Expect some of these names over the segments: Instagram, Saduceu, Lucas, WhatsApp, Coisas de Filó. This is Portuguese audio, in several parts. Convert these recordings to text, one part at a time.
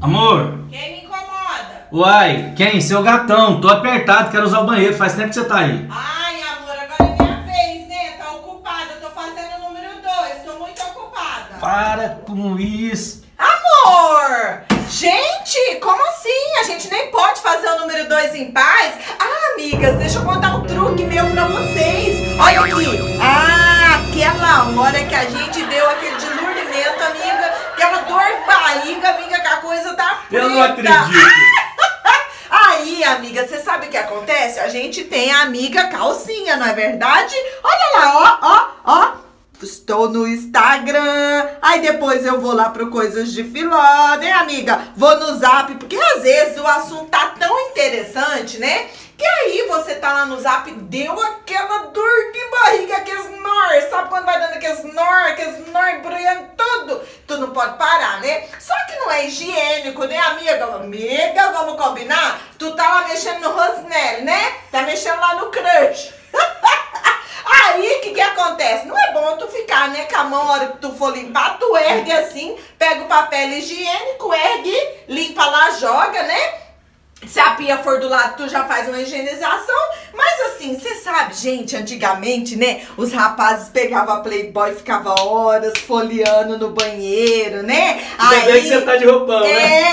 Amor! Quem me incomoda? Uai, quem? Seu gatão. Tô apertado, quero usar o banheiro. Faz tempo que você tá aí. Ai, amor, agora é minha vez, né? Tá ocupada. Eu tô fazendo o número 2. Tô muito ocupada. Para com isso. Amor! Gente, como assim? A gente nem pode fazer o número 2 em paz? Ah, amigas, deixa eu contar um truque meu pra vocês. Olha aqui. Ah, aquela hora que a gente deu aquele dilurdimento, amiga. Aquela dor de barriga, amiga, que a coisa tá preta. Eu não acredito. Aí, amiga, você sabe o que acontece? A gente tem a amiga calcinha, não é verdade? Olha lá, ó. Estou no Instagram. Aí depois eu vou lá pro Coisas de Filó, né, amiga? Vou no Zap, porque às vezes o assunto tá tão interessante, né? Que aí você tá lá no Zap, deu aquela dor de barriga, aqueles nor, sabe quando vai dando aqueles nor embrulhando tudo? Tu não pode parar, né? Só que não é higiênico, né, amiga? Amiga, vamos combinar? Tu tá lá mexendo no Rosnelli, né? Tá mexendo lá no crush. Aí, o que que acontece? Não é bom tu ficar, né, com a mão, a hora que tu for limpar, tu ergue assim, pega o papel higiênico, ergue, limpa lá, joga, né? Se a pia for do lado, tu já faz uma higienização. Mas assim, você sabe, gente, antigamente, né? Os rapazes pegavam a Playboy e ficavam horas folheando no banheiro, né? Ainda bem que você tá de roupão, né?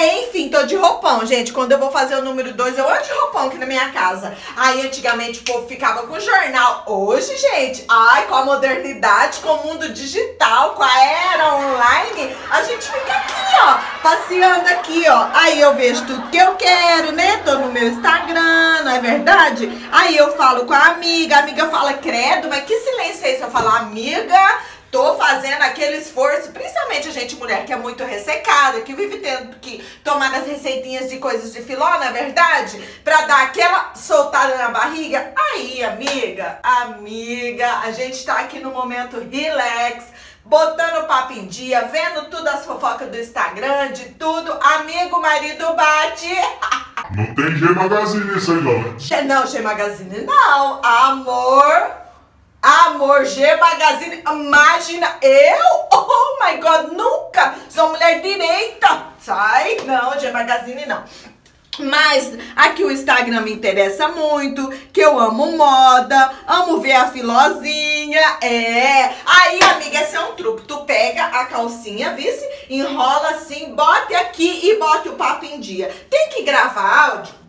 É, enfim, tô de roupão, gente. Quando eu vou fazer o número 2, eu ando de roupão aqui na minha casa. Aí, antigamente, o povo ficava com jornal. Hoje, gente, ai, com a modernidade, com o mundo digital, com a era online, a gente fica aqui, ó, passeando aqui, ó. Aí eu vejo tudo que eu quero, né? Tô no meu Instagram, não é verdade? Aí eu falo com a amiga fala, credo, mas que silêncio é esse? Eu falo, amiga, tô fazendo aquele esforço, principalmente a gente mulher que é muito ressecada, que vive tendo que tomar as receitinhas de Coisas de Filó, não é verdade? Pra dar aquela soltada na barriga. Aí, amiga, a gente tá aqui no momento relax, botando o papo em dia, vendo tudo, as fofocas do Instagram, de tudo. Amigo, marido bate... Não tem G Magazine isso aí, não, né? Não, G Magazine não. Amor, G Magazine, imagina eu? Oh my God, nunca! Sou mulher direita. Sai, não, G Magazine não. Mas aqui o Instagram me interessa muito, que eu amo moda, amo ver a filozinha, é. Aí, amiga, esse é um truque. Tu pega a calcinha, vice, enrola assim, bota aqui e bota o papo em dia. Tem que gravar áudio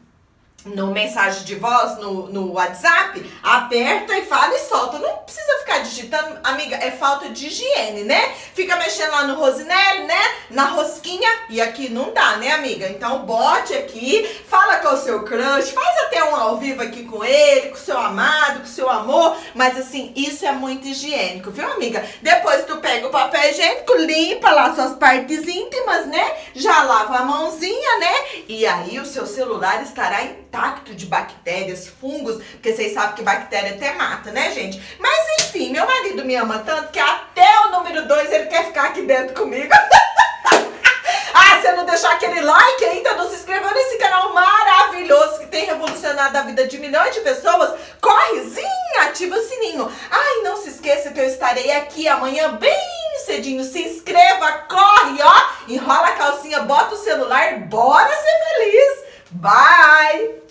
no mensagem de voz, no WhatsApp, aperta e fala e solta. Não precisa ficar digitando, amiga, é falta de higiene, né? Fica mexendo lá no Rosinelli, né? Na rosquinha, e aqui não dá, né, amiga? Então bote aqui, fala com o seu crush, faz até um ao vivo aqui com ele, com o seu amado, com o seu amor, mas assim, isso é muito higiênico, viu, amiga? Depois tu pega o papel higiênico, limpa lá suas partes íntimas, né? Já lava a mãozinha, né? E aí o seu celular estará em tacto de bactérias, fungos, porque vocês sabem que bactéria até mata, né, gente? Mas enfim, meu marido me ama tanto que até o número 2 ele quer ficar aqui dentro comigo. Ah, se eu não deixar aquele like ainda, não se inscreveu nesse canal maravilhoso que tem revolucionado a vida de milhões de pessoas, correzinho, ativa o sininho. Ai, não se esqueça que eu estarei aqui amanhã bem cedinho, se inscreva, corre, ó, enrola a calcinha, bota o celular, bora ser feliz. Bye!